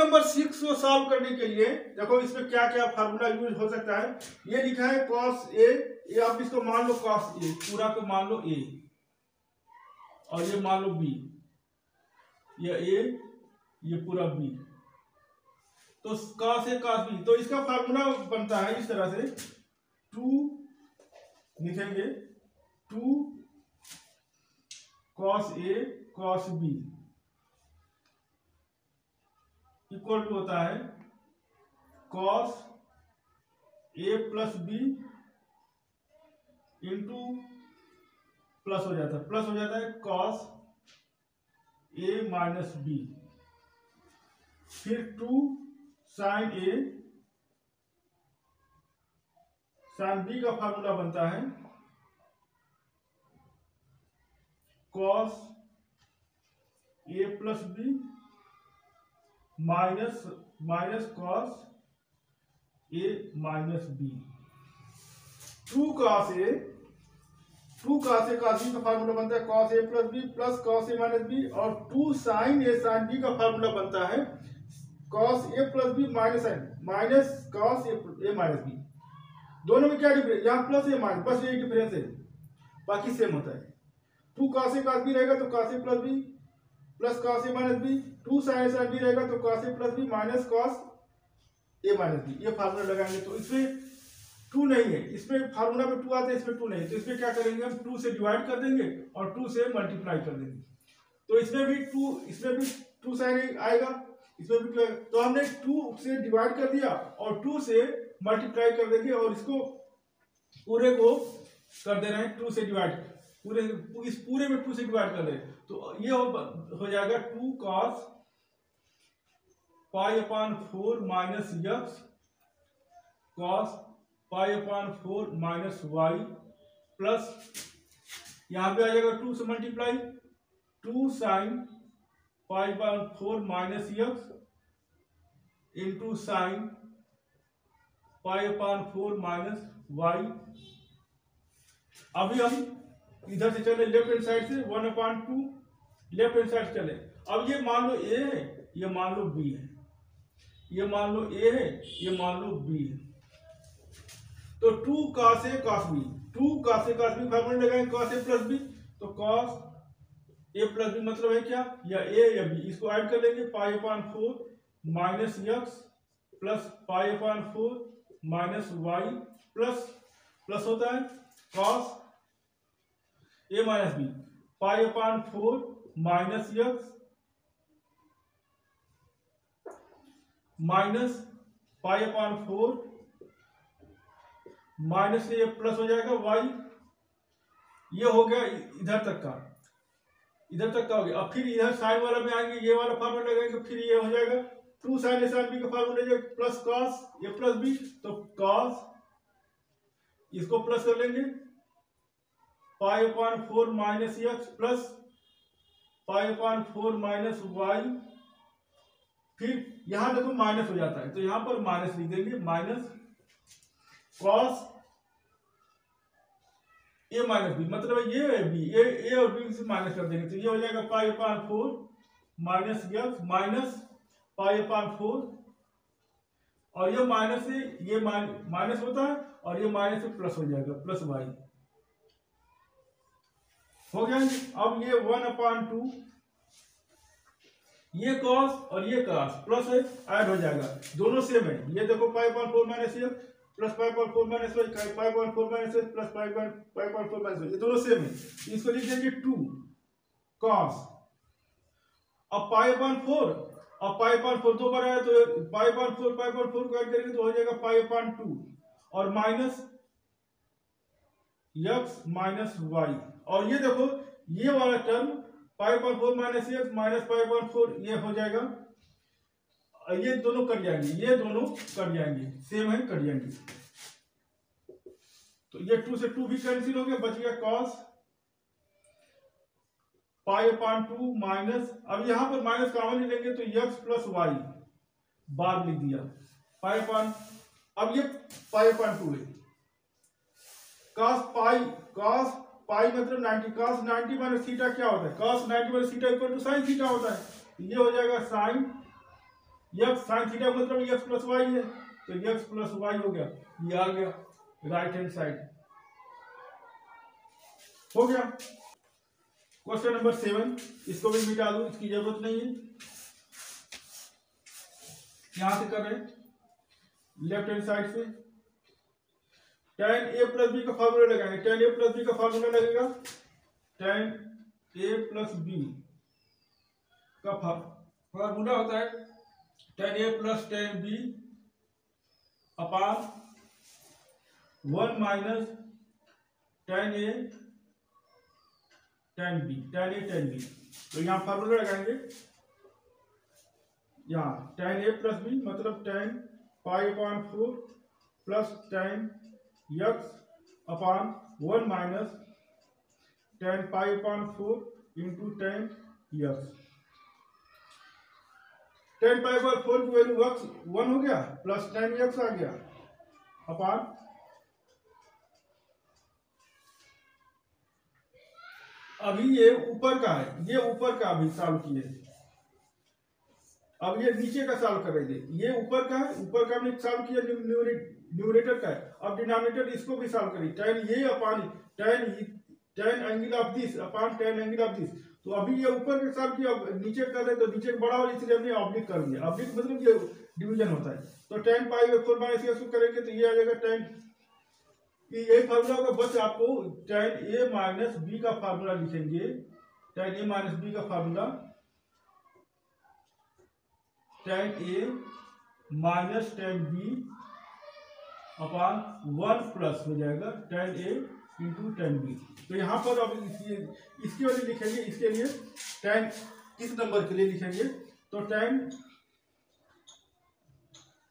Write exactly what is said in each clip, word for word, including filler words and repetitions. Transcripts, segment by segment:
Number six को solve करने के लिए देखो इसमें क्या क्या फार्मूला यूज हो सकता है। ये लिखा है कॉस ए, ये आप इसको मान लो कॉस ए, पूरा को मान लो ए, और ये मान लो बी, ये ए ये पूरा बी, तो कॉस ए कॉस बी। तो इसका फार्मूला बनता है इस तरह से, टू लिखेंगे two cos A cos B equal to होता है cos A plus B into plus हो जाता है प्लस हो जाता है कॉस ए माइनस बी, फिर two sine A sine B का फार्मूला बनता है cos A plus B minus minus cos A minus B. Two cos A two cos A cos B का फार्मूला बनता है cos A plus B plus cos A minus B, और two sine A sine B का formula बनता है cos A plus B minus sine minus cos A minus B. दोनों में क्या डिफरेंस, यहाँ प्लस ए माइनस, बस यही डिफरेंस है, बाकी सेम होता है। Two cos A cos B रहेगा तो cos A plus B plus cos A minus B, two sine sine B रहेगा तो cos A plus B minus cos A minus B, ये फार्मूला लगाएंगे। तो इसमें टू नहीं है, इसमें फार्मूला में टू आता है, इसमें टू नहीं, तो इसमें क्या करेंगे हम टू से डिवाइड कर देंगे और टू से मल्टीप्लाई कर देंगे। तो इसमें भी टू इसमें भी टू साइन आएगा, इसमें भी टू, तो हमने टू से डिवाइड कर दिया और टू से मल्टीप्लाई कर देंगे, और इसको पूरे को कर दे रहे हैं टू से डिवाइड, पूरे इस पूरे में टू से डिवाइड कर रहे हैं, तो ये हो, हो जाएगा two cos pi upon four minus x cos pi upon four minus y plus, यहाँ पे आ जाएगा टू से multiply two sine pi upon four minus x into sine pi upon four minus y. अभी हम इधर से चले लेफ्ट हैंड साइड से one upon two left hand side चले। अब ये मान लो ए है, ये मान लो बी है, ये मान लो ए है, ये मान लो बी है, तो two cos A cos B two cos A cos B formula लगाएंगे कॉस ए प्लस बी, तो कॉस ए प्लस बी मतलब है क्या, या ए या बी, इसको ऐड कर लेंगे pi upon four minus x plus pi upon four minus y plus plus होता है cos A minus B pi upon four minus x minus pi upon four minus A plus हो जाएगा Y. ये हो गया इधर तक का, इधर तक का हो गया। अब फिर इधर साइन वाला में आएंगे, ये वाला फार्मूला लगाएंगे, फिर ये हो जाएगा two sine A sine B का formula plus cos A plus B, तो कॉस इसको प्लस कर लेंगे pi upon four minus x plus pi upon four minus y, फिर यहां देखो माइनस हो जाता है, तो यहां पर माइनस लिख देंगे minus cos A minus B, मतलब ये है बी, ए ए और बी से माइनस कर देंगे, तो ये हो जाएगा pi upon four minus x minus pi upon four, और ये माइनस से ये माइनस होता है और ये माइनस से प्लस हो जाएगा प्लस वाई हो गया। अब ये वन अपॉन टू ये कॉस और ये कॉस प्लस है ऐड हो जाएगा, दोनों सेम है। ये देखो pi upon four minus A plus pi upon four minus y pi upon four minus A plus pi upon pi upon four minus y, ये दोनों सेम है। इसको लिख देंगे टू कॉस, अब पाई अपॉन फोर अब पाई अपॉन फोर दो बार आया, तो pi upon four pi upon four को ऐड करेंगे तो हो जाएगा पाई अपॉन टू और माइनस एक्स माइनस वाई, और ये देखो ये वाला term pi upon four minus x minus pi upon four ये हो जाएगा, ये दोनों कट जाएंगे ये दोनों कट जाएंगे सेम है कट जाएंगे, तो ये टू से टू भी कैंसिल हो गया, बच गया cos pi upon two minus, अब यहां पर माइनस कॉमन ले लेंगे तो एक्स प्लस वाई बार लिख दिया पाई अपॉन, अब ये पाई अपॉन टू है कॉस पाई कॉस पाई मतलब ninety cos ninety minus theta क्या होता है cos ninety minus theta equal to sine theta होता है, ये हो जाएगा साइन एक्स साइन थीटा मतलब एक्स प्लस वाई है, तो एक्स प्लस वाई हो गया, ये आ गया राइट हैंड साइड हो गया। क्वेश्चन नंबर सेवन, इसको भी मिटा दो, इसकी जरूरत नहीं है। यहां से कर रहे हैं लेफ्ट हैंड साइड से टेन ए प्लस बी का फॉर्मूला लगाएंगे। टेन ए प्लस बी का फॉर्मूला लगेगा टेन ए प्लस बी का फॉर्मूला होता है tan A plus tan B upon one minus tan A tan B tan A tan B. तो यहाँ formula लगाएंगे यहाँ टेन ए प्लस बी मतलब tan pi upon four plus tan x upon one minus tan pi upon four into tan x. Tan pi by four की value x one हो गया plus tan x आ गया upon अभी ये ऊपर का है, ये ऊपर का अभी सॉल्व किए, अब ये नीचे का सॉल्व करेंगे। ये ऊपर का है, ऊपर का हमने सॉल्व किया न्यूमरेटर का है, अब डिनोमिनेटर इसको भी सॉल्व करेंगे टेन ये upon tan tan angle of this upon tan angle of this. तो अभी ये ऊपर के साथ किया नीचे कर रहे तो नीचे बड़ा और इसलिए हमने ऑब्लिक कर दिया। ऑब्लिक मतलब ये डिवीजन होता है। तो tan pi by four minus x को करेंगे तो ये आ जाएगा टेन, यही फार्मूला होगा, बस आपको टेन ए माइनस बी का फार्मूला लिखेंगे। टेन ए माइनस बी का formula tan A minus tan B upon one plus हो जाएगा tan A into tan B. तो यहाँ पर अब इसके वाले लिखेंगे, इसके लिए टेन इस नंबर के लिए लिखेंगे तो tan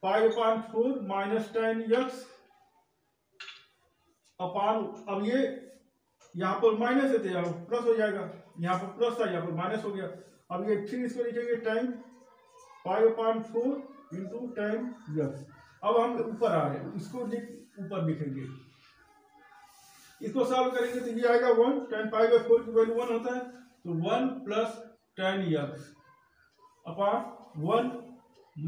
pi upon four minus tan x upon अब ये यहाँ पर माइनस है यहाँ पर प्लस हो जाएगा, यहाँ पर प्लस था यहाँ पर माइनस हो गया। अब ये फिर इसको लिखेंगे tan pi upon four into tan x. अब हम ऊपर आ रहे हैं, इसको ऊपर लिखेंगे, इसको सॉल्व करेंगे तो ये आएगा one, tan pi by four की वैल्यू वन होता है तो one plus tan x upon one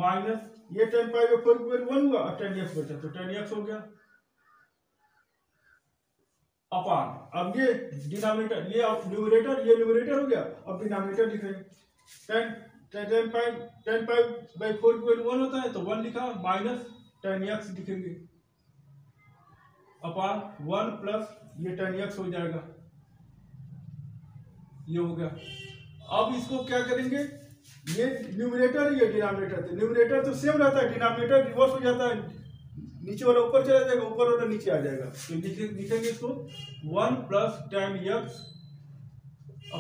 minus ये टेन पाई बाई फोर की वैल्यू वन हुआ और टेन एक्स बचा तो टेन एक्स हो गया अपॉन अब ये डिनोमिनेटर ये न्यूमरेटर ये न्यूमरेटर हो गया। अब डिनोमिनेटर लिखेंगे tan pi tan pi by four की वैल्यू वन होता है तो वन लिखा माइनस टेन एक्स लिखेंगे अपॉन वन प्लस ये टेन एक्स हो जाएगा, ये हो गया। अब इसको क्या करेंगे, ये न्यूमरेटर ये डिनोमिनेटर थे, न्यूमरेटर तो सेम रहता है, डिनोमिनेटर रिवर्स हो जाता है, नीचे वाला ऊपर चला जाएगा, ऊपर वाला नीचे आ जाएगा। तो लिखेंगे इसको one plus tan x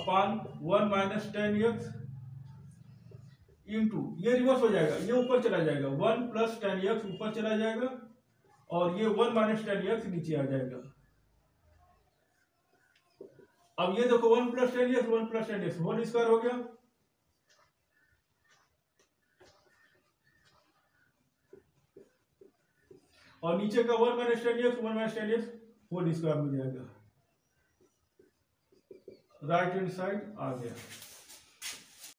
upon one minus tan x into ये रिवर्स हो जाएगा, ये ऊपर चला जाएगा, वन प्लस टेन एक्स ऊपर चला जाएगा और ये वन माइनस टेन एक्स नीचे आ जाएगा। अब ये देखो one plus tan x one plus tan x whole square हो गया और नीचे का one minus tan x one minus tan x whole square हो जाएगा, राइट हैंड साइड आ गया।